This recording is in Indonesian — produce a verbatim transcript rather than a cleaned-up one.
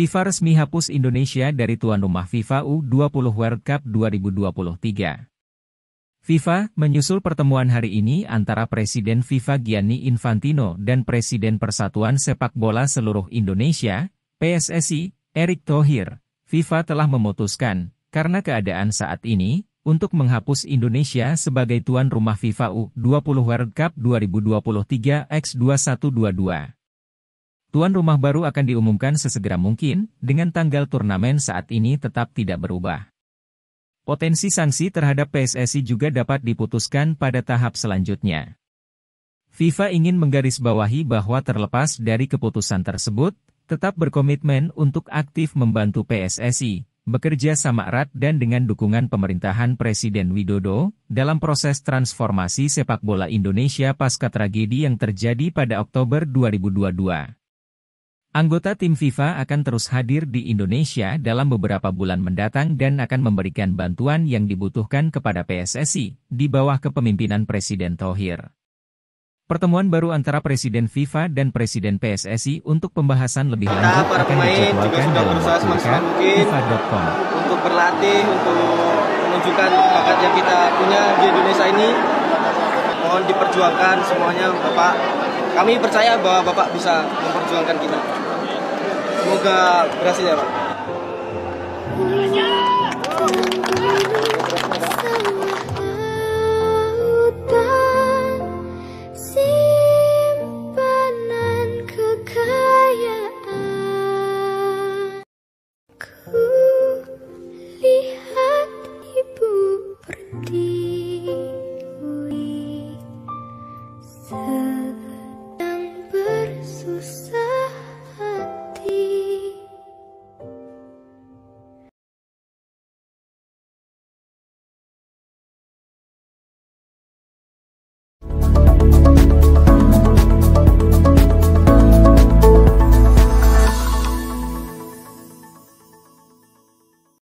FIFA resmi hapus Indonesia dari tuan rumah FIFA U dua puluh World Cup dua ribu dua puluh tiga. FIFA menyusul pertemuan hari ini antara Presiden FIFA Gianni Infantino dan Presiden Persatuan Sepak Bola Seluruh Indonesia, P S S I, Erick Thohir. FIFA telah memutuskan, karena keadaan saat ini, untuk menghapus Indonesia sebagai tuan rumah FIFA U dua puluh World Cup dua ribu dua puluh tiga X dua puluh satu dua puluh dua. Tuan rumah baru akan diumumkan sesegera mungkin, dengan tanggal turnamen saat ini tetap tidak berubah. Potensi sanksi terhadap P S S I juga dapat diputuskan pada tahap selanjutnya. FIFA ingin menggarisbawahi bahwa terlepas dari keputusan tersebut, tetap berkomitmen untuk aktif membantu P S S I, bekerja sama erat dan dengan dukungan pemerintahan Presiden Widodo, dalam proses transformasi sepak bola Indonesia pasca tragedi yang terjadi pada Oktober dua ribu dua puluh dua. Anggota tim FIFA akan terus hadir di Indonesia dalam beberapa bulan mendatang dan akan memberikan bantuan yang dibutuhkan kepada P S S I, di bawah kepemimpinan Presiden Thohir. Pertemuan baru antara Presiden FIFA dan Presiden P S S I untuk pembahasan lebih lanjut akan dijadwalkan dalam waktu dekat FIFA titik com. Untuk berlatih, untuk menunjukkan bakat yang kita punya di Indonesia ini, mohon diperjuangkan semuanya, Bapak. Kami percaya bahwa Bapak bisa memperjuangkan kita. Semoga berhasil ya, Pak.